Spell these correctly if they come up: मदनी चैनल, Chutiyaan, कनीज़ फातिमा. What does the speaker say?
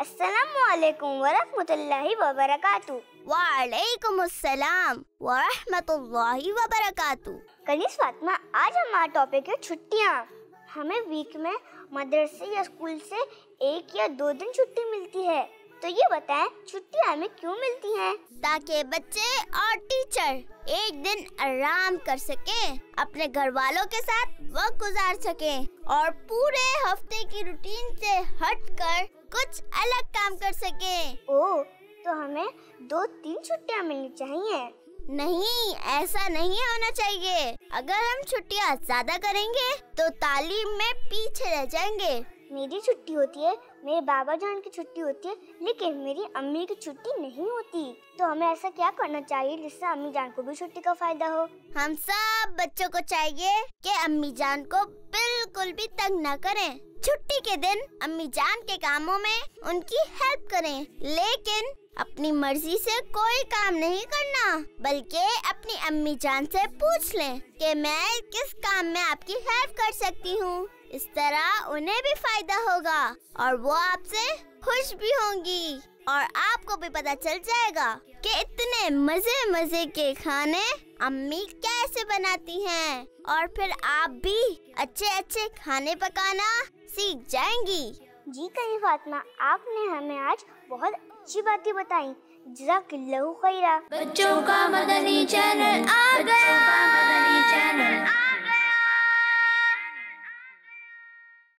अस्सलामुअलैकुम वरहमतुल्लाहि वबरकातु। वालेकुम अस्सलाम वरहमतुल्लाहि वबरकातु। कनीज़ फातिमा, आज हमारा टॉपिक है छुट्टियाँ। हमें वीक में मदरसे या स्कूल से एक या दो दिन छुट्टी मिलती है, तो ये बताएं छुट्टियाँ हमें क्यों मिलती हैं? ताकि बच्चे और टीचर एक दिन आराम कर सकें, अपने घर वालों के साथ वक्त गुजार सकें और पूरे हफ्ते की रूटीन से हटकर कुछ अलग काम कर सकें। ओ, तो हमें 2-3 छुट्टियाँ मिलनी चाहिए? नहीं, ऐसा नहीं होना चाहिए। अगर हम छुट्टियाँ ज्यादा करेंगे तो तालीम में पीछे रह जाएंगे। मेरी छुट्टी होती है, मेरे बाबा जान की छुट्टी होती है, लेकिन मेरी अम्मी की छुट्टी नहीं होती। तो हमें ऐसा क्या करना चाहिए जिससे अम्मी जान को भी छुट्टी का फायदा हो? हम सब बच्चों को चाहिए कि अम्मी जान को बिल्कुल भी तंग ना करें। छुट्टी के दिन अम्मी जान के कामों में उनकी हेल्प करें, लेकिन अपनी मर्जी से कोई काम नहीं करना, बल्कि अपनी अम्मी जान से पूछ लें कि मैं किस काम में आपकी हेल्प कर सकती हूँ। इस तरह उन्हें भी फायदा होगा और वो आपसे खुश भी होंगी और आपको भी पता चल जाएगा कि इतने मजे के खाने अम्मी कैसे बनाती हैं, और फिर आप भी अच्छे खाने पकाना सीख जाएंगी। जी कनीज़ फातिमा, आपने हमें आज बहुत अच्छी बातें बताई। जज़ाकिल्लाहु खैरा। बच्चों का मदनी चैनल आ गया।